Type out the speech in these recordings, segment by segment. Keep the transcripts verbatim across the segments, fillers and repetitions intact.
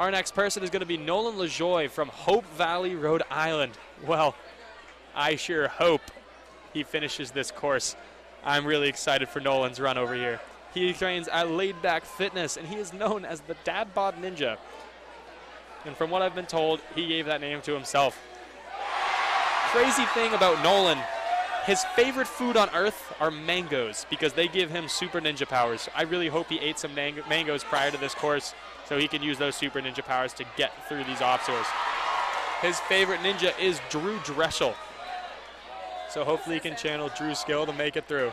Our next person is going to be Nolan Lajoie from Hope Valley, Rhode Island. Well, I sure hope he finishes this course. I'm really excited for Nolan's run over here. He trains at Laidback Fitness, and he is known as the Dad Bod Ninja. And from what I've been told, he gave that name to himself. Crazy thing about Nolan, his favorite food on earth are mangoes because they give him super ninja powers. I really hope he ate some mango mangoes prior to this course so he can use those super ninja powers to get through these obstacles. His favorite ninja is Drew Drechsel. So hopefully he can channel Drew's skill to make it through.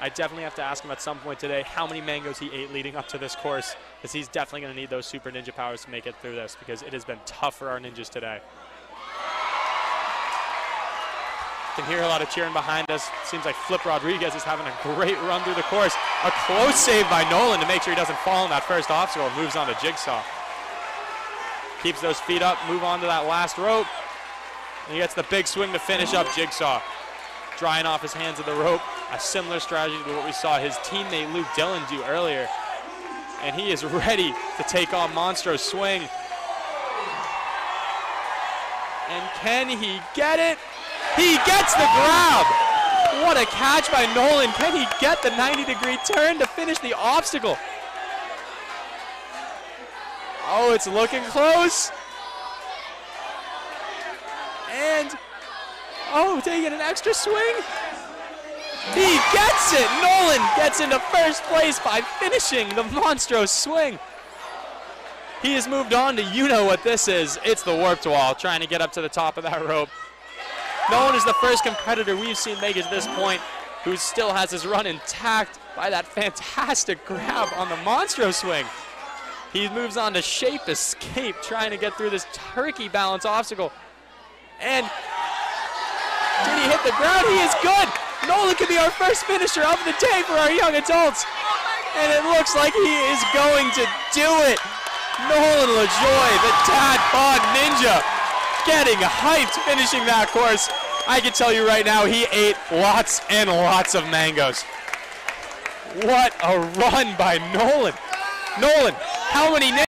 I definitely have to ask him at some point today how many mangoes he ate leading up to this course, because he's definitely going to need those super ninja powers to make it through this, because it has been tough for our ninjas today. Can hear a lot of cheering behind us. Seems like Flip Rodriguez is having a great run through the course. A close save by Nolan to make sure he doesn't fall on that first obstacle and moves on to Jigsaw. Keeps those feet up, move on to that last rope. And he gets the big swing to finish up Jigsaw. Drying off his hands of the rope. A similar strategy to what we saw his teammate Luke Dillon do earlier. And he is ready to take on Monstro's swing. And can he get it? He gets the grab! What a catch by Nolan. Can he get the ninety degree turn to finish the obstacle? Oh, it's looking close. And, oh, taking an extra swing. He gets it! Nolan gets into first place by finishing the Monstro's swing. He has moved on to, you know what this is. It's the Warped Wall, trying to get up to the top of that rope. Nolan is the first competitor we've seen make it to this point who still has his run intact by that fantastic grab on the Monstro's swing. He moves on to Shape Escape, trying to get through this turkey balance obstacle. And did he hit the ground? He is good! Nolan could be our first finisher of the day for our young adults. And it looks like he is going to do it. Nolan Lajoie, the Dad Bod Ninja, getting hyped finishing that course. I can tell you right now, he ate lots and lots of mangoes. What a run by Nolan. Nolan, how many